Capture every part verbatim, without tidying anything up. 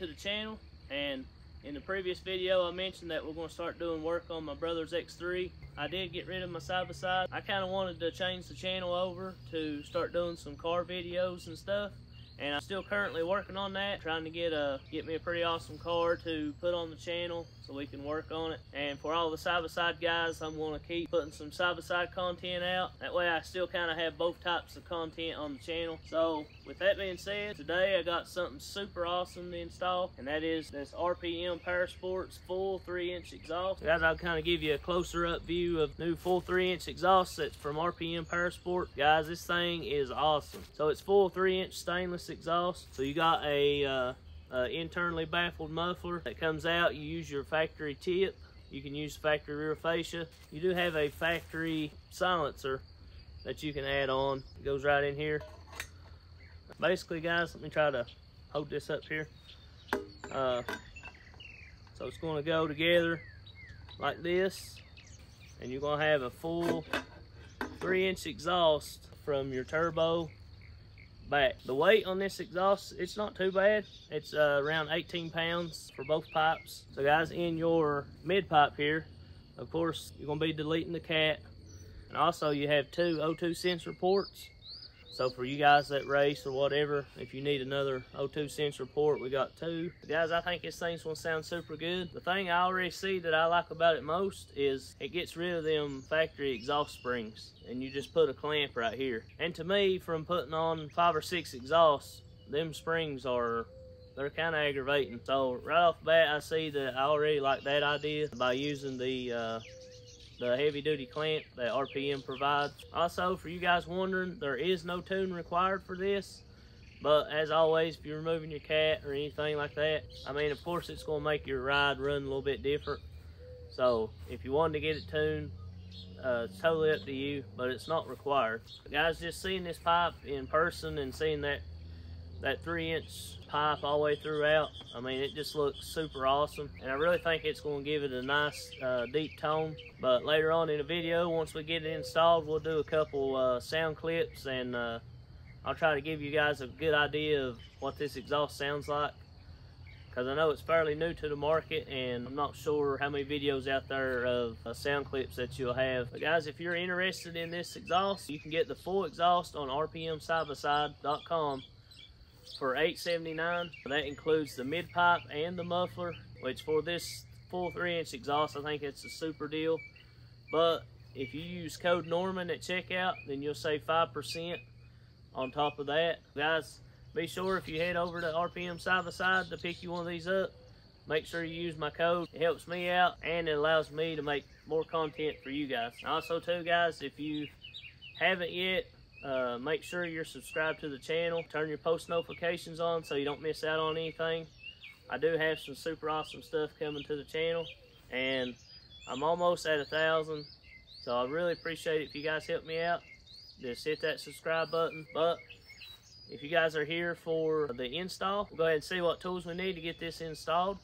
to the channel, and in the previous video I mentioned that we're going to start doing work on my brother's X three. I did get rid of my side-by-side. I kind of wanted to change the channel over to start doing some car videos and stuff, and I'm still currently working on that, trying to get a get me a pretty awesome car to put on the channel so we can work on it. And for all the side-by-side guys, I'm going to keep putting some side-by-side content out. That way I still kind of have both types of content on the channel. So with that being said, today I got something super awesome to install, and that is this R P M Powersports full three inch exhaust. Guys, I'll kind of give you a closer up view of new full three inch exhaust that's from R P M Powersports. Guys, this thing is awesome. So it's full three inch stainless exhaust. So you got a uh, uh, internally baffled muffler that comes out. You use your factory tip. You can use factory rear fascia. You do have a factory silencer that you can add on. It goes right in here. Basically, guys, let me try to hold this up here. Uh, so it's going to go together like this, and you're going to have a full three inch exhaust from your turbo back. The weight on this exhaust, it's not too bad. It's uh, around eighteen pounds for both pipes. So guys, in your mid pipe here, of course, you're going to be deleting the cat, and also you have two O two sensor ports. So for you guys that race or whatever, if you need another O two sensor port, we got two. Guys, I think this thing's gonna sound super good. The thing I already see that I like about it most is it gets rid of them factory exhaust springs, and you just put a clamp right here. And to me, from putting on five or six exhausts, them springs are, they're kind of aggravating. So right off the bat, I see that I already like that idea by using the uh, the heavy duty clamp that R P M provides. Also, for you guys wondering, there is no tune required for this, but as always, if you're removing your cat or anything like that, I mean, of course it's gonna make your ride run a little bit different. So if you wanted to get it tuned, uh, it's totally up to you, but it's not required. But guys, just seeing this pipe in person and seeing that that three inch pipe all the way throughout, I mean, it just looks super awesome, and I really think it's going to give it a nice uh, deep tone. But later on in the video, once we get it installed, we'll do a couple uh, sound clips, and uh, I'll try to give you guys a good idea of what this exhaust sounds like, because I know it's fairly new to the market, and I'm not sure how many videos out there of uh, sound clips that you'll have. But guys, if you're interested in this exhaust, you can get the full exhaust on R P M side by side dot com for eight seventy-nine. That includes the mid pipe and the muffler, which for this full three inch exhaust, I think it's a super deal. But if you use code Norman at checkout, then you'll save five percent on top of that. Guys, be sure, if you head over to R P M Side by Side to pick you one of these up, make sure you use my code. It helps me out, and it allows me to make more content for you guys. Also too, guys, if you haven't yet, Uh, make sure you're subscribed to the channel. Turn your post notifications on so you don't miss out on anything. I do have some super awesome stuff coming to the channel, and I'm almost at a thousand, so I really appreciate it if you guys help me out. Just hit that subscribe button. But if you guys are here for the install, we'll go ahead and see what tools we need to get this installed.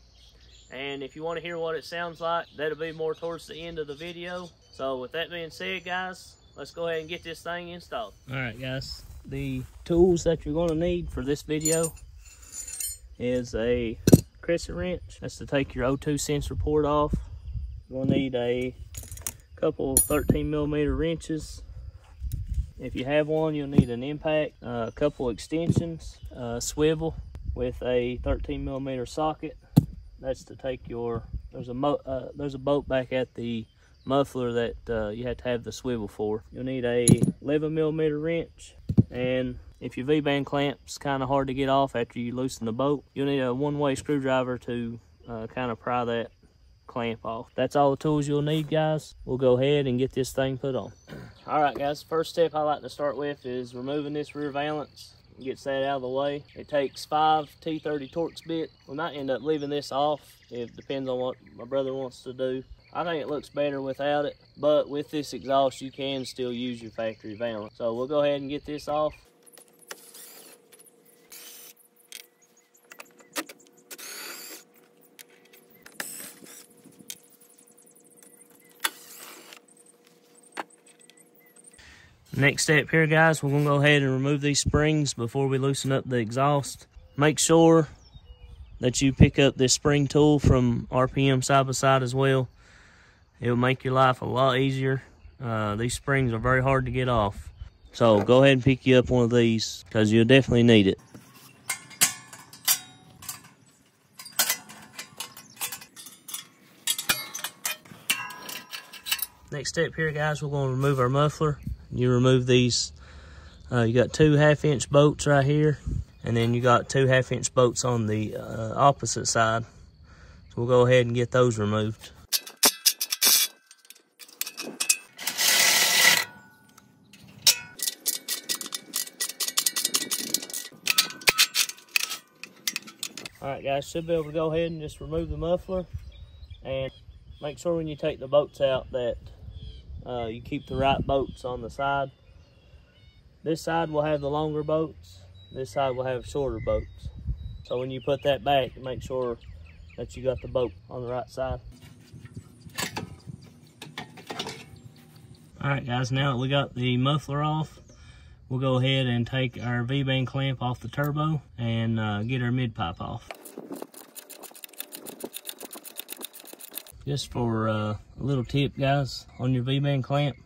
And if you want to hear what it sounds like, that'll be more towards the end of the video. So with that being said, guys, let's go ahead and get this thing installed. All right, guys, the tools that you're going to need for this video is a crescent wrench. That's to take your O two sensor port off. You're going to need a couple thirteen millimeter wrenches. If you have one, you'll need an impact, a couple extensions, a swivel with a thirteen millimeter socket. That's to take your, there's a, mo, uh, there's a bolt back at the muffler that uh, you have to have the swivel for. You'll need a eleven millimeter wrench, and if your V-band clamp's kind of hard to get off after you loosen the bolt, you'll need a one-way screwdriver to uh, kind of pry that clamp off. That's all the tools you'll need, guys. We'll go ahead and get this thing put on. All right, guys, first step I like to start with is removing this rear valance. Gets that out of the way. It takes five T thirty Torx bit. We might end up leaving this off. It depends on what my brother wants to do. I think it looks better without it, but with this exhaust, you can still use your factory valance. So we'll go ahead and get this off. Next step here, guys, we're gonna go ahead and remove these springs before we loosen up the exhaust. Make sure that you pick up this spring tool from R P M Side by Side as well. It'll make your life a lot easier. Uh, these springs are very hard to get off. So go ahead and pick you up one of these because you'll definitely need it. Next step here, guys, we're going to remove our muffler. You remove these. Uh, you got two half-inch bolts right here, and then you got two half-inch bolts on the uh, opposite side. So we'll go ahead and get those removed. All right, guys, should be able to go ahead and just remove the muffler, and make sure when you take the bolts out that uh, you keep the right bolts on the side. This side will have the longer bolts. This side will have shorter bolts. So when you put that back, make sure that you got the bolt on the right side. All right, guys, now that we got the muffler off, we'll go ahead and take our V-band clamp off the turbo and uh, get our mid-pipe off. Just for uh, a little tip, guys, on your V-band clamp,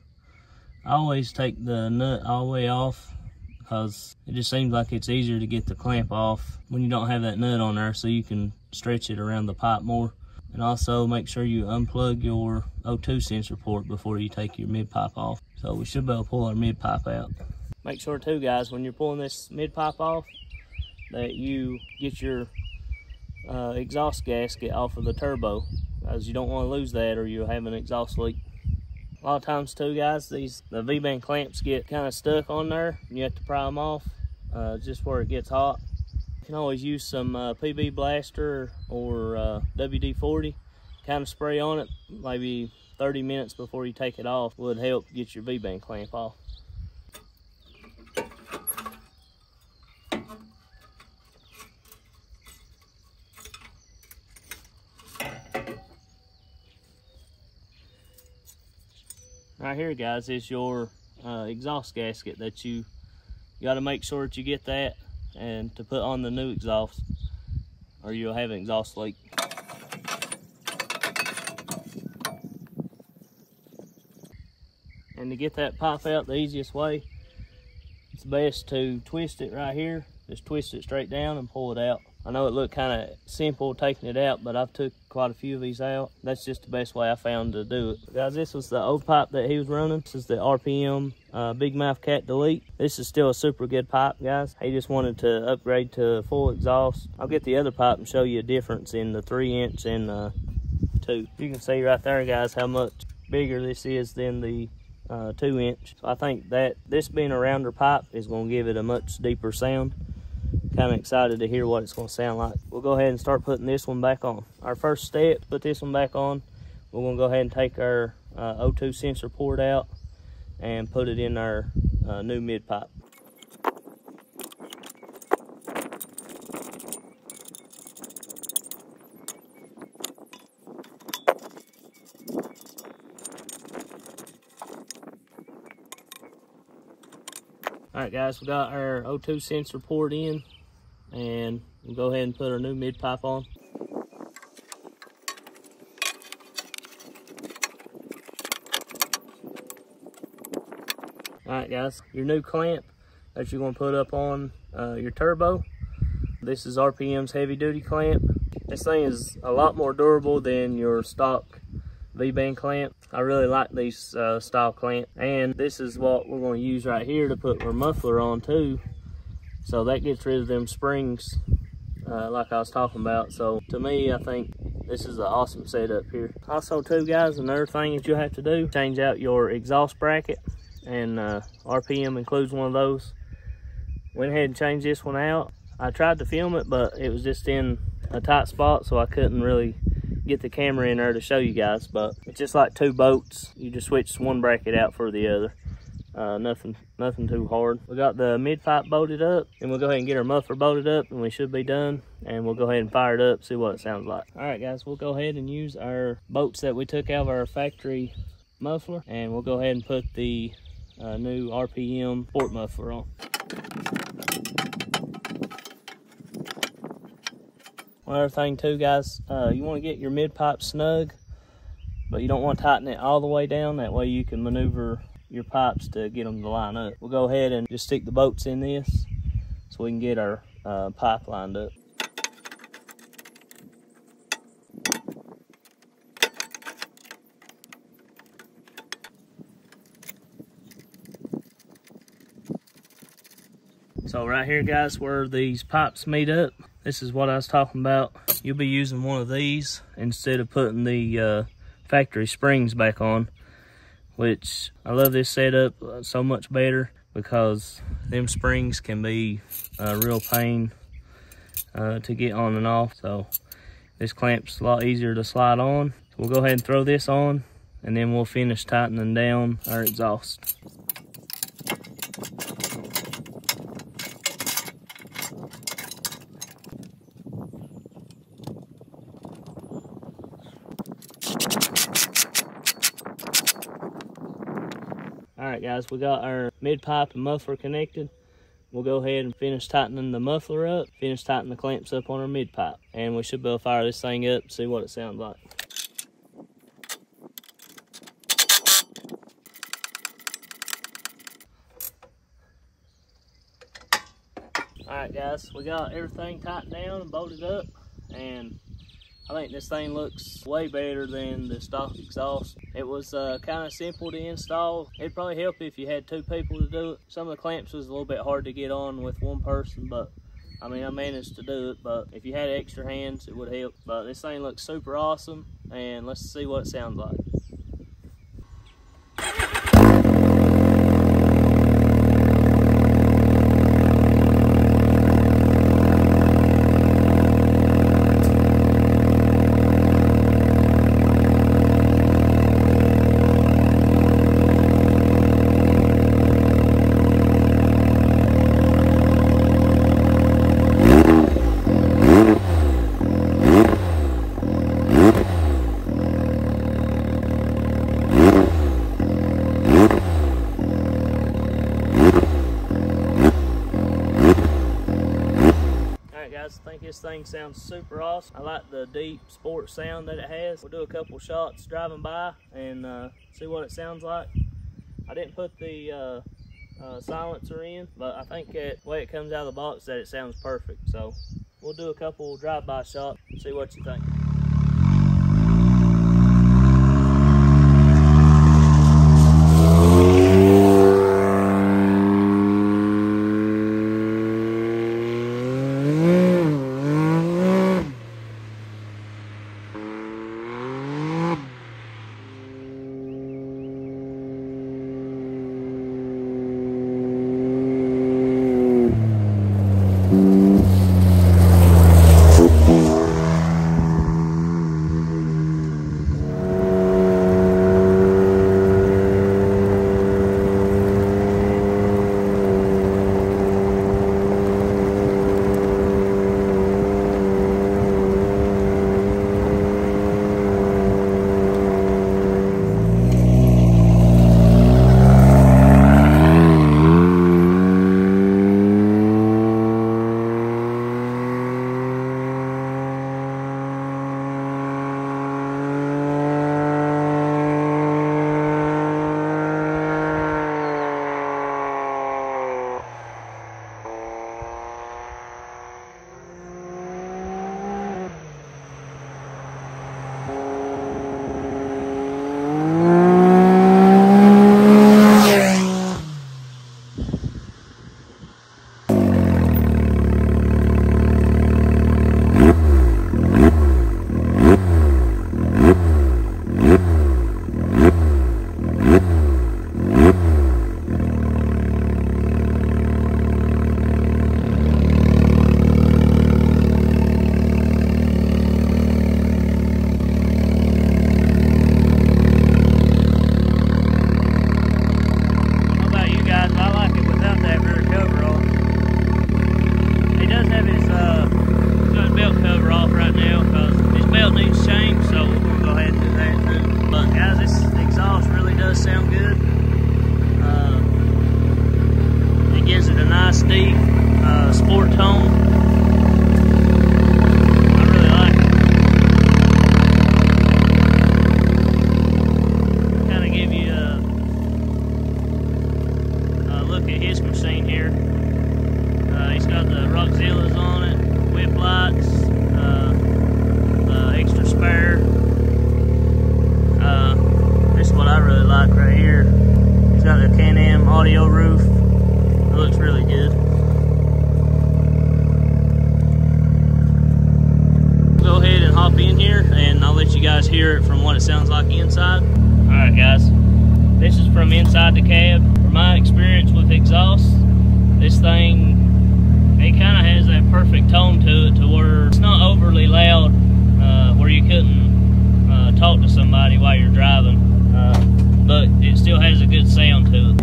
I always take the nut all the way off because it just seems like it's easier to get the clamp off when you don't have that nut on there, so you can stretch it around the pipe more. And also make sure you unplug your O two sensor port before you take your mid-pipe off. So we should be able to pull our mid-pipe out. Make sure too, guys, when you're pulling this mid-pipe off, that you get your uh, exhaust gasket off of the turbo, as you don't want to lose that or you'll have an exhaust leak. A lot of times too, guys, these the V-band clamps get kind of stuck on there, and you have to pry them off uh, just where it gets hot. You can always use some uh, P B blaster or uh, W D forty, kind of spray on it, maybe thirty minutes before you take it off would help get your V-band clamp off. Right here, guys, is your uh, exhaust gasket that you, you got to make sure that you get that and to put on the new exhaust, or you'll have an exhaust leak. And to get that pipe out the easiest way, it's best to twist it right here. Just twist it straight down and pull it out. I know it looked kind of simple taking it out, but I've took quite a few of these out. That's just the best way I found to do it. Guys, this was the old pipe that he was running. This is the R P M uh, Big Mouth Cat Delete. This is still a super good pipe, guys. He just wanted to upgrade to full exhaust. I'll get the other pipe and show you a difference in the three inch and the two. You can see right there, guys, how much bigger this is than the uh, two inch. So I think that this being a rounder pipe is going to give it a much deeper sound. Kind of excited to hear what it's going to sound like. We'll go ahead and start putting this one back on. Our first step, put this one back on. We're going to go ahead and take our uh, O two sensor port out and put it in our uh, new mid pipe. All right, guys, we got our O two sensor port in, and we'll go ahead and put our new mid pipe on. All right, guys, your new clamp that you're going to put up on uh, your turbo. This is R P M's heavy duty clamp. This thing is a lot more durable than your stock V-band clamp. I really like these uh, style clamp, and this is what we're going to use right here to put our muffler on too. So that gets rid of them springs uh, like I was talking about. So to me, I think this is an awesome setup here. Also too, guys, another thing that you have to do, change out your exhaust bracket, and uh, R P M includes one of those. Went ahead and changed this one out. I tried to film it, but it was just in a tight spot, so I couldn't really get the camera in there to show you guys. But it's just like two bolts, you just switch one bracket out for the other. uh nothing nothing too hard. We got the mid pipe bolted up, and we'll go ahead and get our muffler bolted up, and we should be done, and we'll go ahead and fire it up, see what it sounds like. All right, guys, we'll go ahead and use our bolts that we took out of our factory muffler, and we'll go ahead and put the uh, new R P M port muffler on. One other thing too, guys, uh, you want to get your mid pipe snug, but you don't want to tighten it all the way down. That way you can maneuver your pipes to get them to line up. We'll go ahead and just stick the bolts in this so we can get our uh, pipe lined up. So right here, guys, where these pipes meet up, this is what I was talking about. You'll be using one of these instead of putting the uh, factory springs back on, which I love this setup so much better because them springs can be a real pain uh, to get on and off. So this clamp's a lot easier to slide on. So we'll go ahead and throw this on, and then we'll finish tightening down our exhaust. Alright guys, we got our mid pipe and muffler connected. We'll go ahead and finish tightening the muffler up, finish tightening the clamps up on our mid pipe, and we should be able to fire this thing up, see what it sounds like. Alright guys, we got everything tightened down and bolted up, and I think this thing looks way better than the stock exhaust. It was uh, kind of simple to install. It'd probably help if you had two people to do it. Some of the clamps was a little bit hard to get on with one person, but I mean, I managed to do it, but if you had extra hands, it would help. But this thing looks super awesome, and let's see what it sounds like. I think this thing sounds super awesome. I like the deep sports sound that it has. We'll do a couple shots driving by and uh, see what it sounds like. I didn't put the uh, uh, silencer in, but I think that the way it comes out of the box that it sounds perfect. So we'll do a couple drive-by shots and see what you think. Nice deep uh, sport tone. I really look at his machine here. Uh, he's got the Rockzillas on it, whip lights, uh, the extra spare. Uh, this is what I really like right here. He's got the Can Am audio roof. It looks really good. Go ahead and hop in here, and I'll let you guys hear it from what it sounds like inside. All right, guys. This is from inside the cab. From my experience with exhaust, this thing, it kind of has that perfect tone to it to where it's not overly loud, uh, where you couldn't uh, talk to somebody while you're driving, uh, but it still has a good sound to it.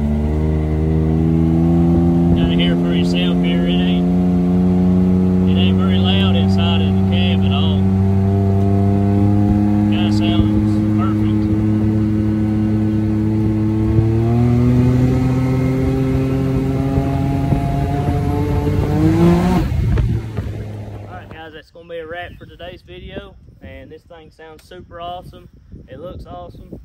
Kind of hear for yourself here, it ain't, it ain't very loud inside of the cab at all. Kind of sounds video, and this thing sounds super awesome. It looks awesome,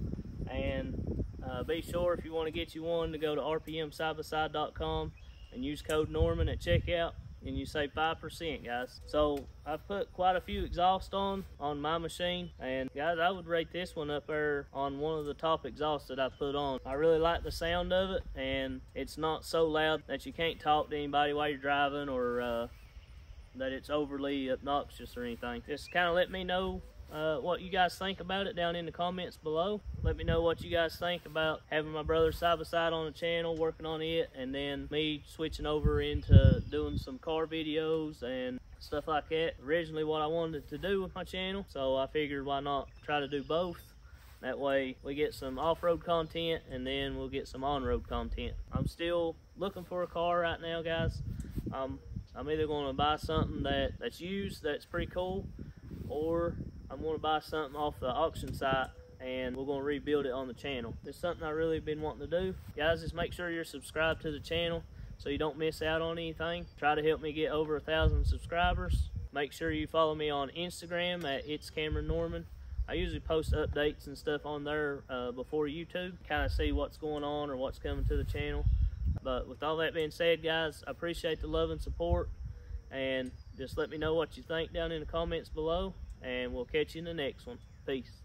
and uh, be sure if you want to get you one to go to R P M side by side dot com and use code Norman at checkout, and you save five percent, guys. So I've put quite a few exhausts on on my machine, and guys, I would rate this one up there on one of the top exhausts that I put on. I really like the sound of it, and it's not so loud that you can't talk to anybody while you're driving, or uh, that it's overly obnoxious or anything. Just kind of let me know uh, what you guys think about it down in the comments below. Let me know what you guys think about having my brother side by side on the channel, working on it, and then me switching over into doing some car videos and stuff like that. Originally what I wanted to do with my channel, so I figured why not try to do both. That way we get some off-road content, and then we'll get some on-road content. I'm still looking for a car right now, guys. Um, I'm either going to buy something that, that's used, that's pretty cool, or I'm going to buy something off the auction site, and we're going to rebuild it on the channel. It's something I've really been wanting to do. Guys, just make sure you're subscribed to the channel so you don't miss out on anything. Try to help me get over a thousand subscribers. Make sure you follow me on Instagram at It's Cameron Norman. I usually post updates and stuff on there uh, before YouTube, kind of see what's going on or what's coming to the channel. But with all that being said, guys, I appreciate the love and support, and just let me know what you think down in the comments below, and we'll catch you in the next one. Peace.